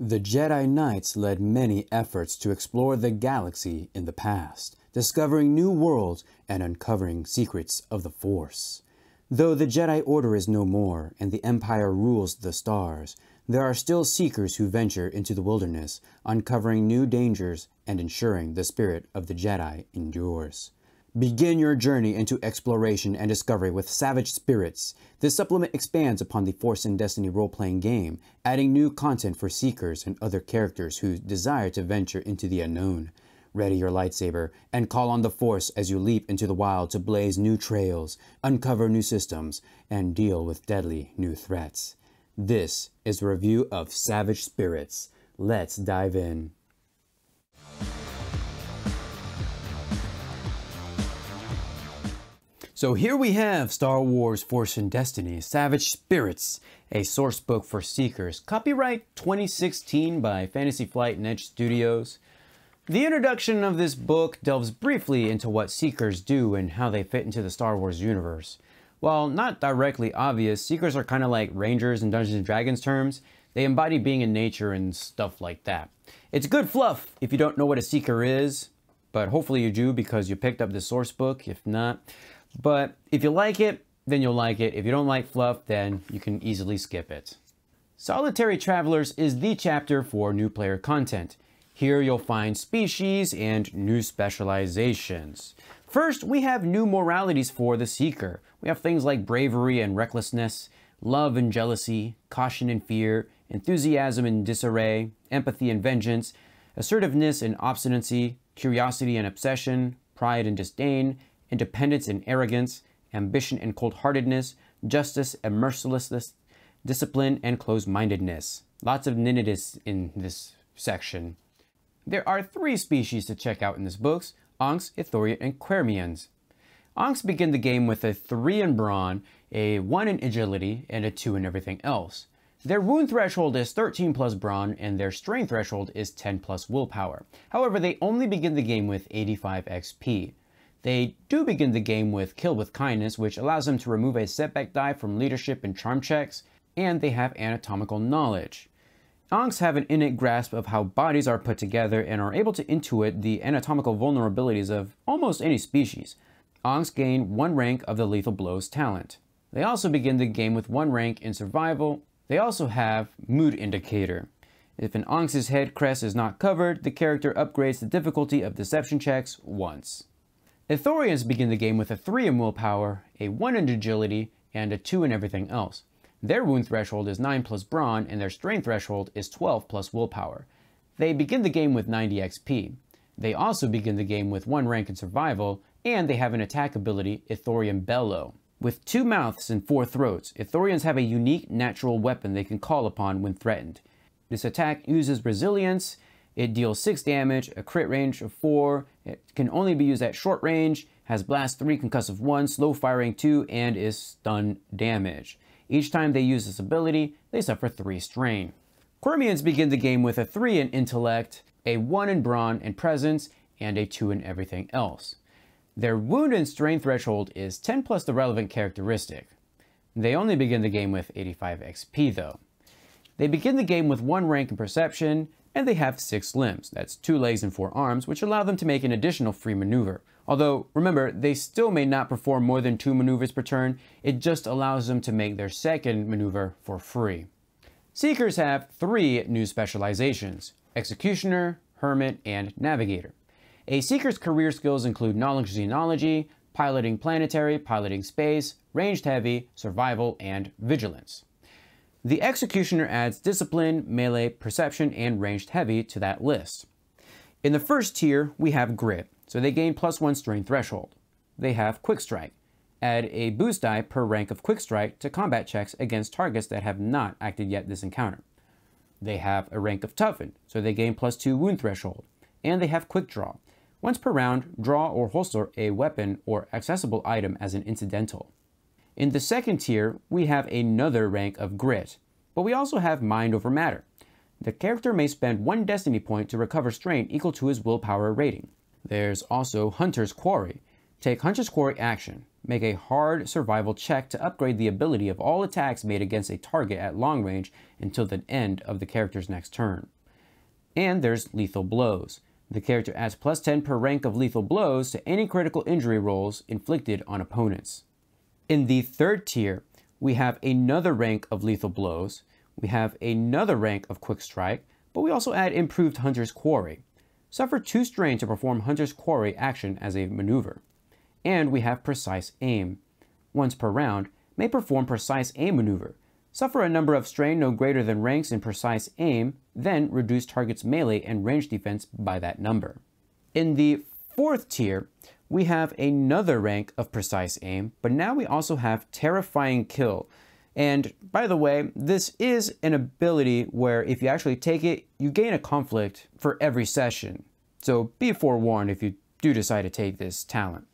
The Jedi Knights led many efforts to explore the galaxy in the past, discovering new worlds and uncovering secrets of the Force. Though the Jedi Order is no more and the Empire rules the stars, there are still Seekers who venture into the wilderness, uncovering new dangers and ensuring the spirit of the Jedi endures. Begin your journey into exploration and discovery with Savage Spirits. This supplement expands upon the Force and Destiny role-playing game, adding new content for Seekers and other characters who desire to venture into the unknown. Ready your lightsaber and call on the Force as you leap into the wild to blaze new trails, uncover new systems, and deal with deadly new threats. This is a review of Savage Spirits. Let's dive in. So here we have Star Wars Force and Destiny, Savage Spirits, a sourcebook for Seekers. Copyright 2016 by Fantasy Flight and Edge Studios. The introduction of this book delves briefly into what Seekers do and how they fit into the Star Wars universe. While not directly obvious, Seekers are kind of like Rangers in Dungeons and Dragons terms. They embody being in nature and stuff like that. It's good fluff if you don't know what a Seeker is, but hopefully you do because you picked up the source book, if not. But if you like it, then you'll like it. If you don't like fluff, then you can easily skip it. Solitary Travelers is the chapter for new player content. Here you'll find species and new specializations. First, we have new moralities for the Seeker. We have things like bravery and recklessness, love and jealousy, caution and fear, enthusiasm and disarray, empathy and vengeance, assertiveness and obstinacy, curiosity and obsession, pride and disdain, independence and arrogance, ambition and cold-heartedness, justice and mercilessness, discipline and closed-mindedness. Lots of ninitas in this section. There are three species to check out in this book: Anx, Ithoria, and Quermians. Anx begin the game with a 3 in brawn, a 1 in agility, and a 2 in everything else. Their wound threshold is 13 plus brawn, and their strain threshold is 10 plus willpower. However, they only begin the game with 85 XP. They do begin the game with Kill with Kindness, which allows them to remove a setback die from leadership and charm checks, and they have anatomical knowledge. Anx have an innate grasp of how bodies are put together and are able to intuit the anatomical vulnerabilities of almost any species. Anx gain 1 rank of the Lethal Blows talent. They also begin the game with 1 rank in survival. They also have Mood Indicator. If an Anx's head crest is not covered, the character upgrades the difficulty of deception checks once. Ithorians begin the game with a 3 in willpower, a 1 in agility, and a 2 in everything else. Their wound threshold is 9 plus brawn, and their strain threshold is 12 plus willpower. They begin the game with 90 XP. They also begin the game with 1 rank in survival, and they have an attack ability, Ithorian Bellow. With 2 mouths and 4 throats, Ithorians have a unique natural weapon they can call upon when threatened. This attack uses resilience. It deals 6 damage, a crit range of 4, it can only be used at short range, has blast 3, concussive 1, slow firing 2, and is stun damage. Each time they use this ability, they suffer 3 strain. Quermians begin the game with a 3 in intellect, a 1 in brawn and presence, and a 2 in everything else. Their wound and strain threshold is 10 plus the relevant characteristic. They only begin the game with 85 XP though. They begin the game with 1 rank in perception, and they have 6 limbs, that's 2 legs and 4 arms, which allow them to make an additional free maneuver. Although, remember, they still may not perform more than 2 maneuvers per turn, it just allows them to make their second maneuver for free. Seekers have 3 new specializations: Executioner, Hermit, and Navigator. A Seeker's career skills include Knowledge Xenology, Piloting Planetary, Piloting Space, Ranged Heavy, Survival, and Vigilance. The Executioner adds Discipline, Melee, Perception, and Ranged Heavy to that list. In the first tier, we have Grit, so they gain plus 1 strain threshold. They have Quick Strike. Add a boost die per rank of Quick Strike to combat checks against targets that have not acted yet this encounter. They have a rank of Toughened, so they gain plus 2 wound threshold. And they have Quick Draw. Once per round, draw or holster a weapon or accessible item as an incidental. In the second tier, we have another rank of Grit, but we also have Mind Over Matter. The character may spend 1 destiny point to recover strain equal to his willpower rating. There's also Hunter's Quarry. Take Hunter's Quarry action. Make a hard survival check to upgrade the ability of all attacks made against a target at long range until the end of the character's next turn. And there's Lethal Blows. The character adds +10 per rank of lethal blows to any critical injury rolls inflicted on opponents. In the third tier, we have another rank of lethal blows, we have another rank of quick strike, but we also add improved Hunter's Quarry. Suffer 2 strain to perform Hunter's Quarry action as a maneuver. And we have Precise Aim. Once per round, may perform Precise Aim maneuver. Suffer a number of strain no greater than ranks in Precise Aim, then reduce target's melee and range defense by that number. In the fourth tier, we have another rank of Precise Aim, but now we also have Terrifying Kill. And by the way, this is an ability where if you actually take it, you gain a conflict for every session. So be forewarned if you do decide to take this talent.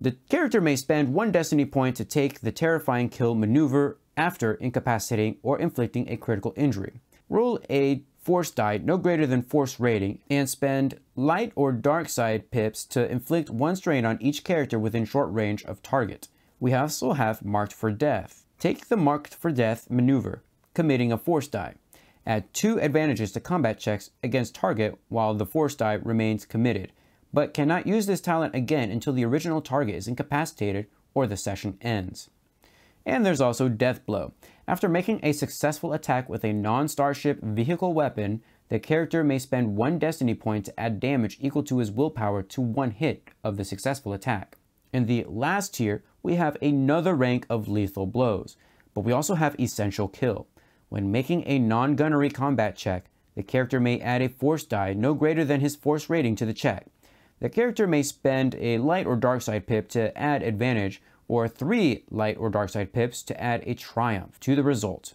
The character may spend 1 destiny point to take the Terrifying Kill maneuver after incapacitating or inflicting a critical injury. Roll a force die no greater than force rating and spend light or dark side pips to inflict 1 strain on each character within short range of target. We also have Marked for Death. Take the Marked for Death maneuver, committing a force die. Add 2 advantages to combat checks against target while the force die remains committed, but cannot use this talent again until the original target is incapacitated or the session ends. And there's also Death Blow. After making a successful attack with a non-starship vehicle weapon, the character may spend 1 destiny point to add damage equal to his willpower to 1 hit of the successful attack. In the last tier, we have another rank of lethal blows, but we also have Essential Kill. When making a non-gunnery combat check, the character may add a force die no greater than his force rating to the check. The character may spend a light or dark side pip to add advantage, or 3 light or dark side pips to add a triumph to the result.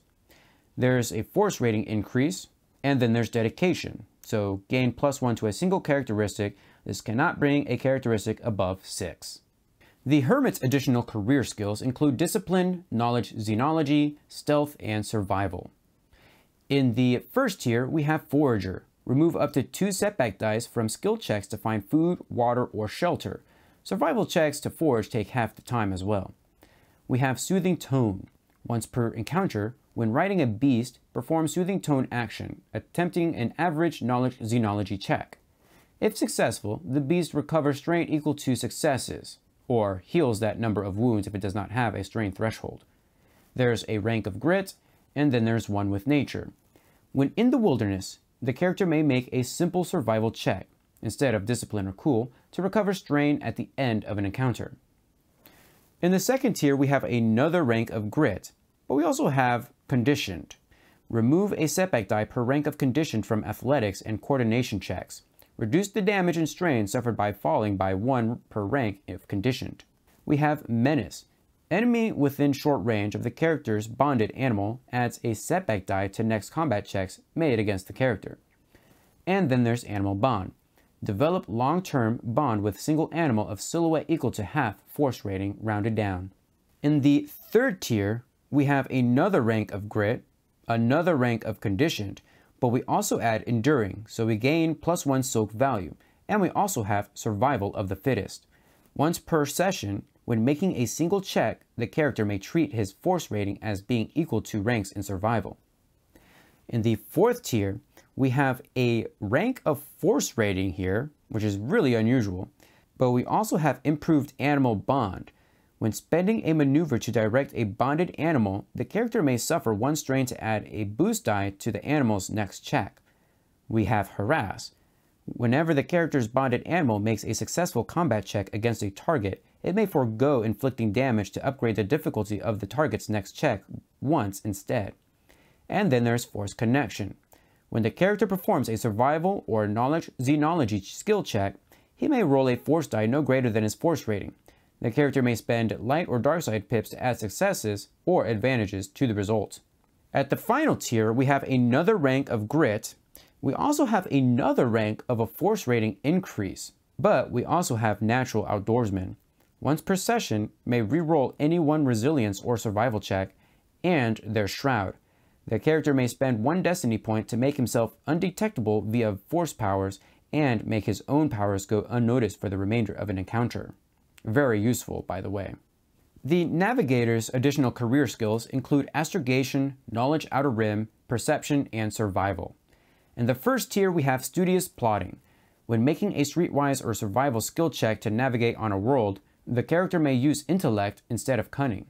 There's a force rating increase, and then there's dedication. So gain +1 to a single characteristic. This cannot bring a characteristic above 6. The Hermit's additional career skills include Discipline, Knowledge, Xenology, Stealth, and Survival. In the first tier, we have Forager. Remove up to 2 setback dice from skill checks to find food, water, or shelter. Survival checks to forage take half the time as well. We have Soothing Tone. Once per encounter, when riding a beast, perform Soothing Tone action, attempting an average Knowledge Xenology check. If successful, the beast recovers strain equal to successes, or heals that number of wounds if it does not have a strain threshold. There's a rank of Grit, and then there's one with Nature. When in the wilderness, the character may make a simple survival check, instead of discipline or cool, to recover strain at the end of an encounter. In the second tier, we have another rank of Grit, but we also have Conditioned. Remove a setback die per rank of Conditioned from athletics and coordination checks. Reduce the damage and strain suffered by falling by 1 per rank if conditioned. We have Menace. Enemy within short range of the character's bonded animal adds a setback die to next combat checks made against the character. And then there's Animal Bond. Develop long-term bond with single animal of silhouette equal to half force rating rounded down. In the third tier, we have another rank of Grit, another rank of Conditioned, but we also add Enduring, so we gain +1 soak value, and we also have Survival of the Fittest. Once per session, when making a single check, the character may treat his force rating as being equal to ranks in survival. In the fourth tier, we have a rank of force rating here, which is really unusual, but we also have improved animal bond. When spending a maneuver to direct a bonded animal, the character may suffer 1 strain to add a boost die to the animal's next check. We have Harass. Whenever the character's bonded animal makes a successful combat check against a target, it may forego inflicting damage to upgrade the difficulty of the target's next check once instead. And then there's Force Connection. When the character performs a survival or knowledge xenology skill check, he may roll a force die no greater than his force rating. The character may spend light or dark side pips to add successes or advantages to the result. At the final tier, we have another rank of Grit. We also have another rank of a force rating increase, but we also have Natural Outdoorsman. Once per session, may reroll any 1 resilience or survival check, and their Shroud. The character may spend 1 destiny point to make himself undetectable via force powers and make his own powers go unnoticed for the remainder of an encounter. Very useful, by the way. The Navigator's additional career skills include Astrogation, Knowledge Outer Rim, Perception, and Survival. In the first tier, we have Studious Plotting. When making a Streetwise or Survival skill check to navigate on a world, the character may use Intellect instead of Cunning.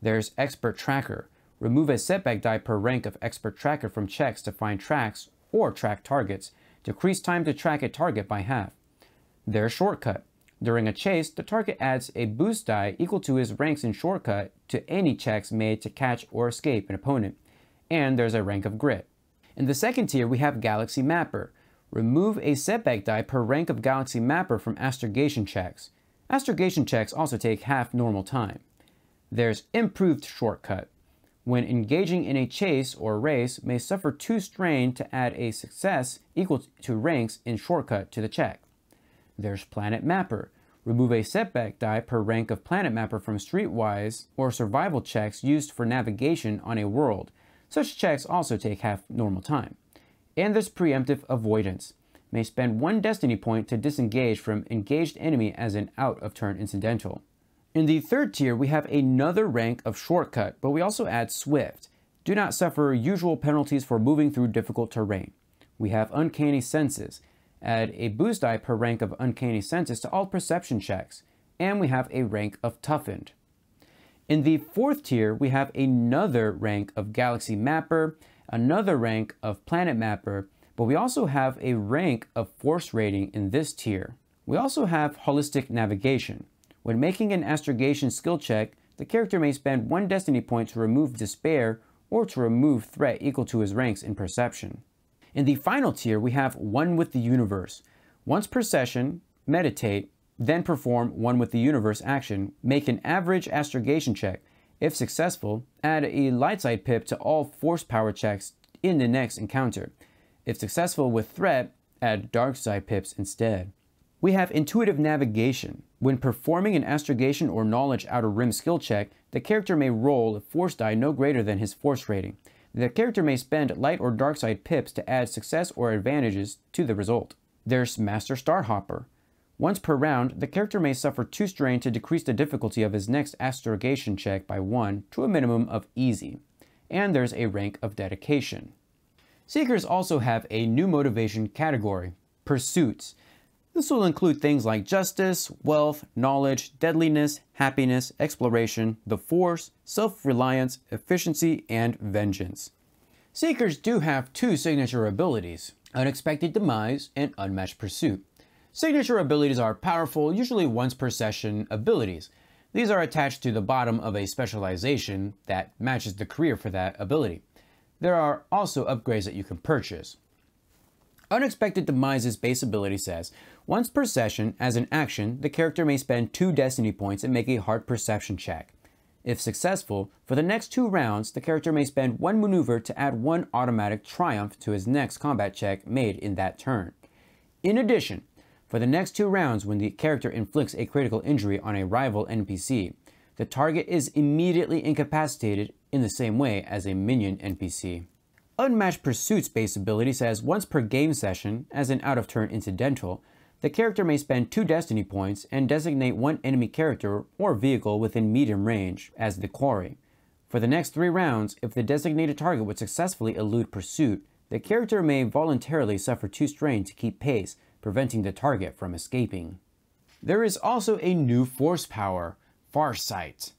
There's Expert Tracker. Remove a setback die per rank of Expert Tracker from checks to find tracks or track targets. Decrease time to track a target by half. There's Shortcut. During a chase, the target adds a boost die equal to his ranks in Shortcut to any checks made to catch or escape an opponent. And there's a rank of Grit. In the second tier, we have Galaxy Mapper. Remove a setback die per rank of Galaxy Mapper from Astrogation checks. Astrogation checks also take half normal time. There's Improved Shortcut. When engaging in a chase or race, may suffer 2 strain to add a success equal to ranks in Shortcut to the check. There's Planet Mapper. Remove a setback die per rank of Planet Mapper from Streetwise or Survival checks used for navigation on a world. Such checks also take half normal time. And there's Preemptive Avoidance. May spend 1 destiny point to disengage from engaged enemy as an out-of-turn incidental. In the third tier, we have another rank of Shortcut, but we also add Swift. Do not suffer usual penalties for moving through difficult terrain. We have Uncanny Senses. Add a boost die per rank of Uncanny Senses to all Perception checks. And we have a rank of Toughened. In the fourth tier, we have another rank of Galaxy Mapper, another rank of Planet Mapper, but we also have a rank of Force Rating in this tier. We also have Holistic Navigation. When making an Astrogation skill check, the character may spend 1 destiny point to remove Despair or to remove Threat equal to his ranks in Perception. In the final tier, we have One with the Universe. Once per session, meditate, then perform One with the Universe action, make an average Astrogation check. If successful, add a light side pip to all Force power checks in the next encounter. If successful with Threat, add dark side pips instead. We have Intuitive Navigation. When performing an Astrogation or Knowledge Outer Rim skill check, the character may roll a Force die no greater than his Force rating. The character may spend light or dark side pips to add success or advantages to the result. There's Master Starhopper. Once per round, the character may suffer 2 strain to decrease the difficulty of his next Astrogation check by 1 to a minimum of Easy. And there's a rank of Dedication. Seekers also have a new motivation category, Pursuits. This will include things like Justice, Wealth, Knowledge, Deadliness, Happiness, Exploration, the Force, Self-Reliance, Efficiency, and Vengeance. Seekers do have 2 signature abilities, Unexpected Demise and Unmatched Pursuit. Signature abilities are powerful, usually once per session abilities. These are attached to the bottom of a specialization that matches the career for that ability. There are also upgrades that you can purchase. Unexpected Demise's base ability says, once per session, as an action, the character may spend 2 destiny points and make a hard perception check. If successful, for the next 2 rounds, the character may spend 1 maneuver to add 1 automatic triumph to his next combat check made in that turn. In addition, for the next 2 rounds, when the character inflicts a critical injury on a rival NPC, the target is immediately incapacitated in the same way as a minion NPC. Unmatched Pursuit's base ability says once per game session, as an out-of-turn incidental, the character may spend 2 destiny points and designate 1 enemy character or vehicle within medium range as the quarry. For the next 3 rounds, if the designated target would successfully elude Pursuit, the character may voluntarily suffer 2 strain to keep pace, preventing the target from escaping. There is also a new force power, Farsight.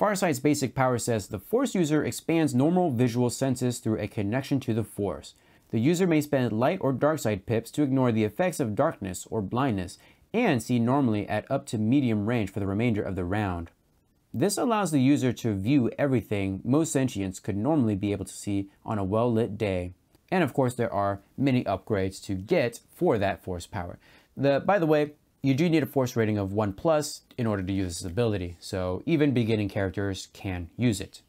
Farsight's basic power says the force user expands normal visual senses through a connection to the force. The user may spend light or dark side pips to ignore the effects of darkness or blindness and see normally at up to medium range for the remainder of the round. This allows the user to view everything most sentients could normally be able to see on a well-lit day. And of course, there are many upgrades to get for that force power. By the way, you do need a force rating of 1+ in order to use this ability, so even beginning characters can use it.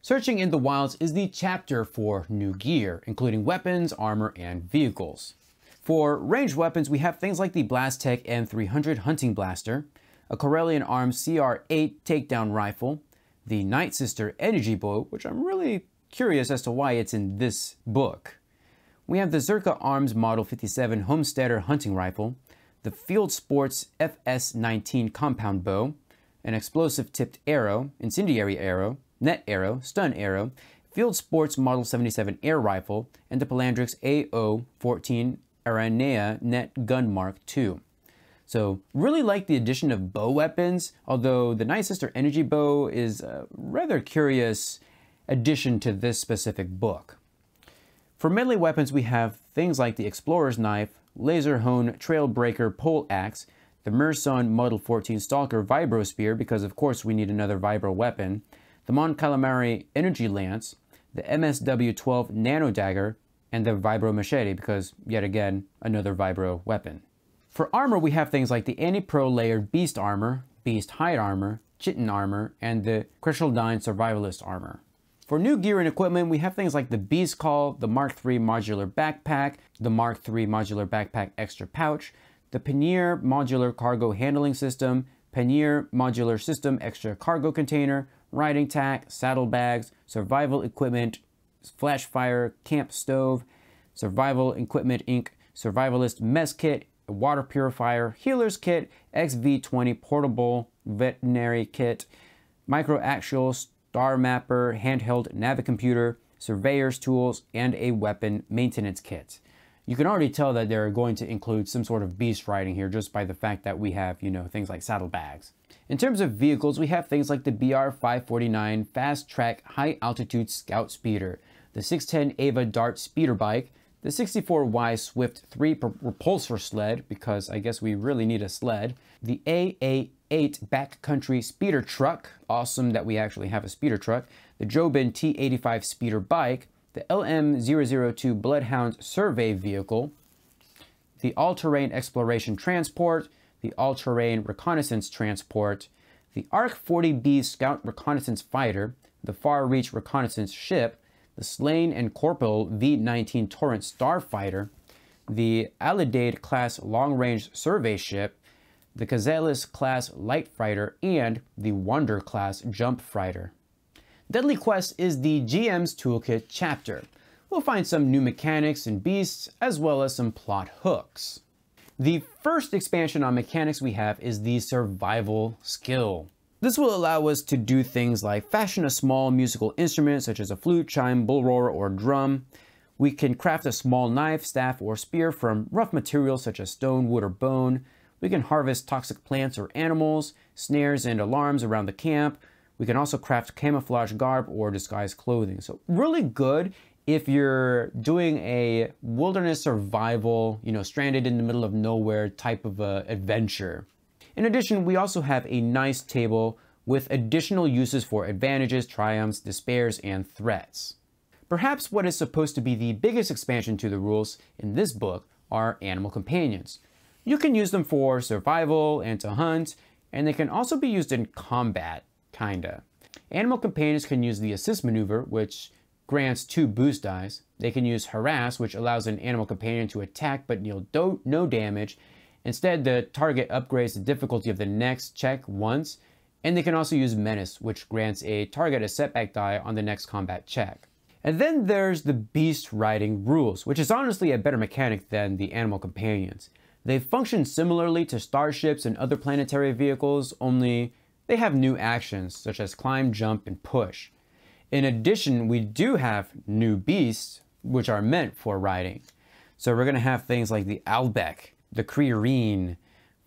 Searching in the Wilds is the chapter for new gear, including weapons, armor, and vehicles. For ranged weapons, we have things like the Blastek M300 Hunting Blaster, a Corellian Arms CR-8 Takedown Rifle, the Nightsister Energy Bow, which I'm really curious as to why it's in this book. We have the Zerka Arms Model 57 Homesteader Hunting Rifle, the the Field Sports FS-19 compound bow, an explosive tipped arrow, incendiary arrow, net arrow, stun arrow, Field Sports Model 77 air rifle, and the Palandrix AO 14 Aranea net gun Mark II. So really like the addition of bow weapons, although the Nightsister Energy Bow is a rather curious addition to this specific book. For melee weapons, we have things like the Explorer's Knife, Laser Hone Trailbreaker Pole Axe, the Merson Model 14 Stalker Vibro Spear, because of course we need another vibro weapon, the Mon Calamari Energy Lance, the MSW-12 Nano Dagger, and the Vibro Machete, because yet again, another vibro weapon. For armor, we have things like the Anti-Pro Layered Beast Armor, Beast Hide Armor, Chitin Armor, and the Creshaldyne Survivalist Armor. For new gear and equipment, we have things like the Beast Call, the Mark III Modular Backpack, the Mark III Modular Backpack Extra Pouch, the Pannier Modular Cargo Handling System, Pannier Modular System Extra Cargo Container, Riding Tack, Saddlebags, Survival Equipment, Flash Fire, Camp Stove, Survival Equipment Inc., Survivalist Mess Kit, Water Purifier, Healer's Kit, XV-20 Portable Veterinary Kit, Micro Actual, Star Mapper, Handheld Navicomputer, Surveyor's Tools, and a Weapon Maintenance Kit. You can already tell that they're going to include some sort of beast riding here just by the fact that we have, you know, things like saddlebags. In terms of vehicles, we have things like the BR 549 Fast Track High Altitude Scout Speeder, the 610 Ava Dart Speeder Bike, the 64Y Swift 3 Repulsor Sled, because I guess we really need a sled, the AA8 Backcountry Speeder Truck, awesome that we actually have a speeder truck, the Jobin T85 Speeder Bike, the LM002 Bloodhound Survey Vehicle, the All-Terrain Exploration Transport, the All-Terrain Reconnaissance Transport, the ARC-40B Scout Reconnaissance Fighter, the Far-Reach Reconnaissance Ship, the Slain and Corporal V-19 Torrent Starfighter, the Alidade-class Long-Range Survey Ship, the Cazalis-class Light Fighter, and the Wonder-class Jump Fighter. Deadly Quest is the GM's Toolkit chapter. We'll find some new mechanics and beasts, as well as some plot hooks. The first expansion on mechanics we have is the survival skill. This will allow us to do things like fashion a small musical instrument, such as a flute, chime, bull roar, or drum. We can craft a small knife, staff, or spear from rough materials such as stone, wood, or bone. We can harvest toxic plants or animals, snares and alarms around the camp. We can also craft camouflage garb or disguise clothing. So really good if you're doing a wilderness survival, you know, stranded in the middle of nowhere type of adventure. In addition, we also have a nice table with additional uses for advantages, triumphs, despairs, and threats. Perhaps what is supposed to be the biggest expansion to the rules in this book are animal companions. You can use them for survival and to hunt, and they can also be used in combat. Kinda. Animal companions can use the assist maneuver, which grants 2 boost dice. They can use harass, which allows an animal companion to attack but deal no damage. Instead, the target upgrades the difficulty of the next check once. And they can also use menace, which grants a target a setback die on the next combat check. And then there's the beast riding rules, which is honestly a better mechanic than the animal companions. They function similarly to starships and other planetary vehicles, only they have new actions, such as climb, jump, and push. In addition, we do have new beasts, which are meant for riding. So we're gonna have things like the Albeck, the Creerine,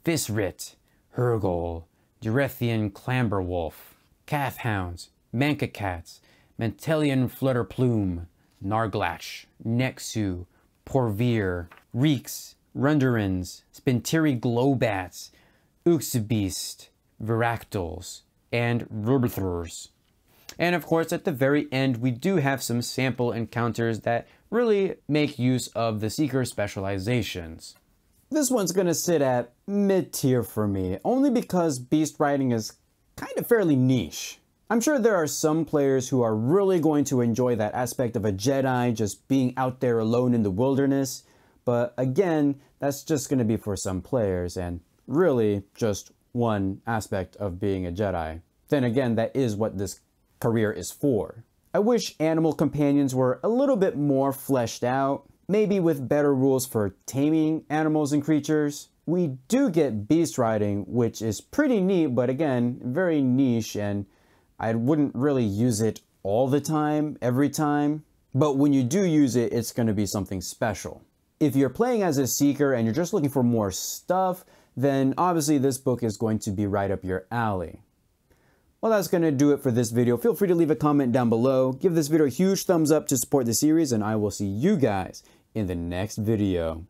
Fisrit, Hurgle, Durethian Clamberwolf, Calfhounds, Manca Cats, Mantelian Flutterplume, Narglach, Nexu, Porvir, Reeks, Runderans, Spintiri Globats, Uxabeast, Viractyls, and Rubethers. And of course, at the very end, we do have some sample encounters that really make use of the Seeker specializations. This one's gonna sit at mid-tier for me, only because beast riding is kind of fairly niche. I'm sure there are some players who are really going to enjoy that aspect of a Jedi just being out there alone in the wilderness, but again, that's just gonna be for some players and really just one aspect of being a Jedi. Then again, that is what this career is for. I wish animal companions were a little bit more fleshed out, maybe with better rules for taming animals and creatures. we do get beast riding, which is pretty neat, but again, very niche, and I wouldn't really use it all the time, every time. But when you do use it, it's going to be something special. If you're playing as a Seeker and you're just looking for more stuff, then obviously this book is going to be right up your alley. Well, that's going to do it for this video. Feel free to leave a comment down below. Give this video a huge thumbs up to support the series, and I will see you guys in the next video.